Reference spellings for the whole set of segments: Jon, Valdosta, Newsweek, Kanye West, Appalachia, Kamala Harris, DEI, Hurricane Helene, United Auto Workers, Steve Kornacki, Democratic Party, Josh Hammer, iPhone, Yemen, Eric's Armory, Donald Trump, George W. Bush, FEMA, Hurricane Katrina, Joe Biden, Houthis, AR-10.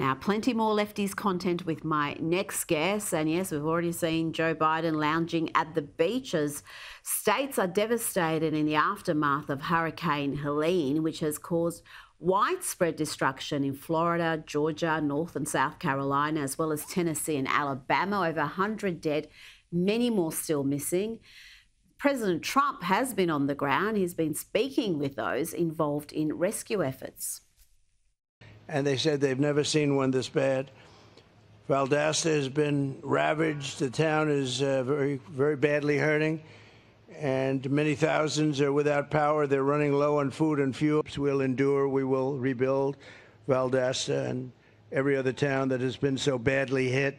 Now, plenty more lefties content with my next guest. And yes, we've already seen Joe Biden lounging at the beach as states are devastated in the aftermath of Hurricane Helene, which has caused widespread destruction in Florida, Georgia, North and South Carolina, as well as Tennessee and Alabama. Over 100 dead, many more still missing. President Trump has been on the ground. He's been speaking with those involved in rescue efforts. And they said they've never seen one this bad. Valdosta has been ravaged. The town is very, very badly hurting. And many thousands are without power. They're running low on food and fuel. We'll endure. We will rebuild Valdosta and every other town that has been so badly hit.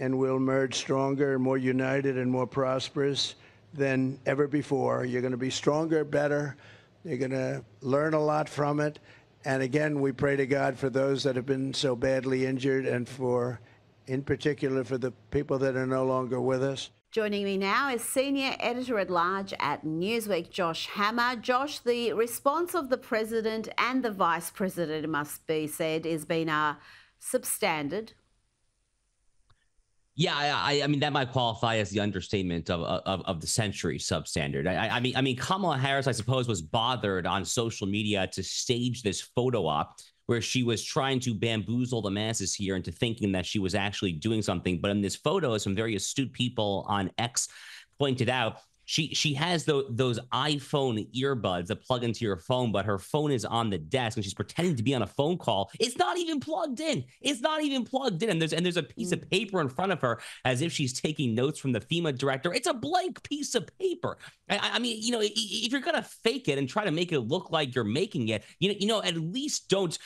And we'll emerge stronger, more united, and more prosperous than ever before. You're going to be stronger, better. You're going to learn a lot from it. And again, we pray to God for those that have been so badly injured and for, in particular, for the people that are no longer with us. Joining me now is Senior Editor-at-Large at Newsweek, Josh Hammer. Josh, the response of the President and the Vice President, it must be said, has been substandard. Yeah, I mean, that might qualify as the understatement of the century, substandard. I mean, Kamala Harris, I suppose, was bothered on social media to stage this photo op where she was trying to bamboozle the masses here into thinking that she was actually doing something. But in this photo, some very astute people on X pointed out, she has those iPhone earbuds that plug into your phone, but her phone is on the desk and she's pretending to be on a phone call. It's not even plugged in. It's not even plugged in. And there's a piece of paper in front of her as if she's taking notes from the FEMA director. It's a blank piece of paper. I mean, you know, if you're gonna fake it and try to make it look like you're making it, you know, at least don't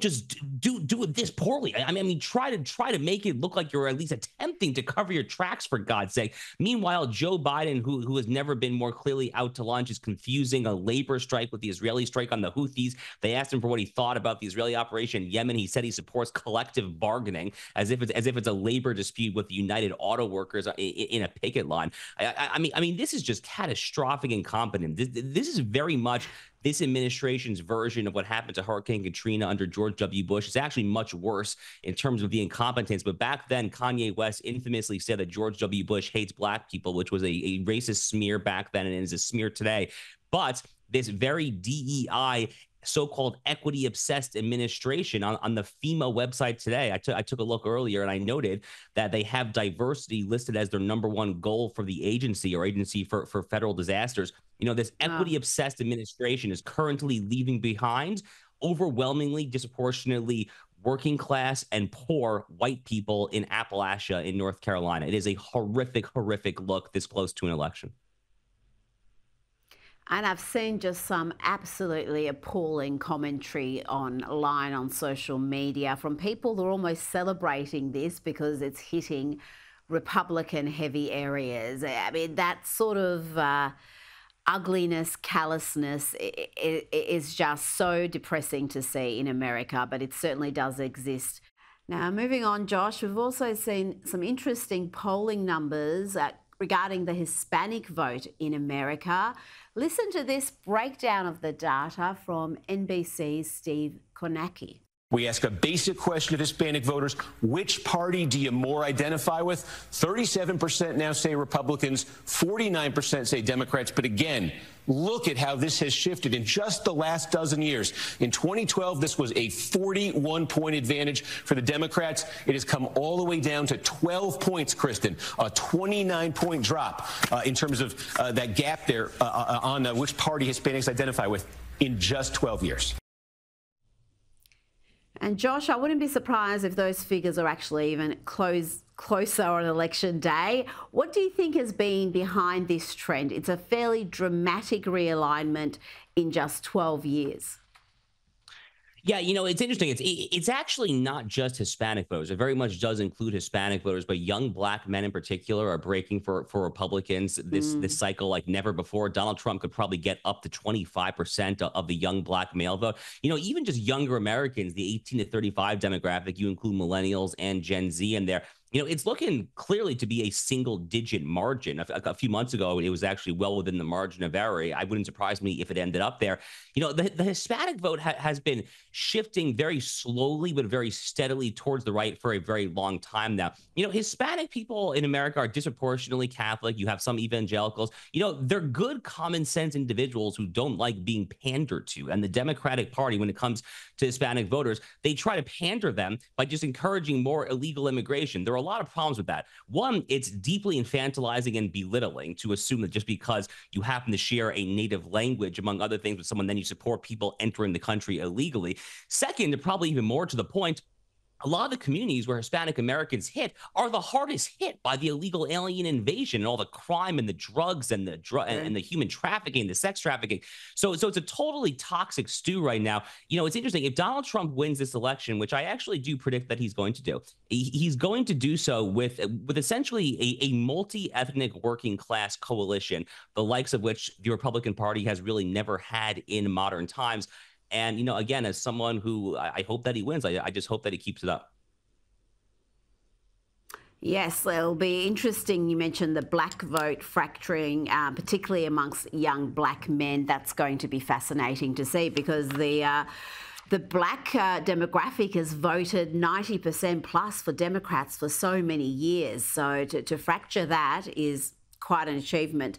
just do it this poorly. I mean, try to make it look like you're at least attempting to cover your tracks, for God's sake. Meanwhile, Joe Biden, who has never been more clearly out to lunch, is confusing a labor strike with the Israeli strike on the Houthis. They asked him for what he thought about the Israeli operation in Yemen. He said he supports collective bargaining as if it's a labor dispute with the United Auto Workers in a picket line. I mean, this is just catastrophic incompetence. This is very much this administration's version of what happened to Hurricane Katrina under George W. Bush. Is actually much worse in terms of the incompetence. But back then, Kanye West infamously said that George W. Bush hates black people, which was a racist smear back then and is a smear today. But this very DEI, so-called equity-obsessed administration on the FEMA website today. I took a look earlier and I noted that they have diversity listed as their #1 goal for the agency or agency for federal disasters. You know, this equity-obsessed administration is currently leaving behind overwhelmingly, disproportionately working class and poor white people in Appalachia in North Carolina. It is a horrific, horrific look this close to an election. And I've seen just some absolutely appalling commentary online on social media from people who are almost celebrating this because it's hitting Republican-heavy areas. I mean, that sort of ugliness, callousness is just so depressing to see in America, but it certainly does exist. Now, moving on, Josh, we've also seen some interesting polling numbers regarding the Hispanic vote in America. Listen to this breakdown of the data from NBC's Steve Kornacki. We ask a basic question of Hispanic voters: which party do you more identify with? 37% now say Republicans, 49% say Democrats. But again, look at how this has shifted in just the last dozen years. In 2012, this was a 41-point advantage for the Democrats. It has come all the way down to 12 points, Kristen, a 29-point drop in terms of that gap there on which party Hispanics identify with in just 12 years. And Josh, I wouldn't be surprised if those figures are actually even closer on election day. What do you think has been behind this trend? It's a fairly dramatic realignment in just 12 years. Yeah, you know, it's interesting. It's actually not just Hispanic voters. It very much does include Hispanic voters, but young black men in particular are breaking for Republicans this cycle like never before. Donald Trump could probably get up to 25% of the young black male vote. You know, even just younger Americans, the 18 to 35 demographic, you include millennials and Gen Z in there. you know, it's looking clearly to be a single-digit margin. A few months ago, it was actually well within the margin of error. I wouldn't surprise me if it ended up there. You know, the Hispanic vote has been shifting very slowly but very steadily towards the right for a very long time now. You know, Hispanic people in America are disproportionately Catholic. You have some evangelicals. You know, they're good common-sense individuals who don't like being pandered to. And the Democratic Party, when it comes to Hispanic voters, they try to pander them by just encouraging more illegal immigration. There are a lot of problems with that. One, it's deeply infantilizing and belittling to assume that just because you happen to share a native language, among other things, with someone, then you support people entering the country illegally. Second, and probably even more to the point, a lot of the communities where Hispanic Americans hit are the hardest hit by the illegal alien invasion and all the crime and the drugs and the human trafficking, the sex trafficking. So it's a totally toxic stew right now. You know, it's interesting. If Donald Trump wins this election, which I actually do predict that he's going to do, he's going to do so with essentially a multi-ethnic working class coalition, the likes of which the Republican Party has really never had in modern times. And, you know, again, as someone who I hope that he wins, I just hope that he keeps it up. Yes, it'll be interesting. You mentioned the black vote fracturing, particularly amongst young black men. That's going to be fascinating to see, because the black demographic has voted 90% plus for Democrats for so many years. So to fracture that is quite an achievement.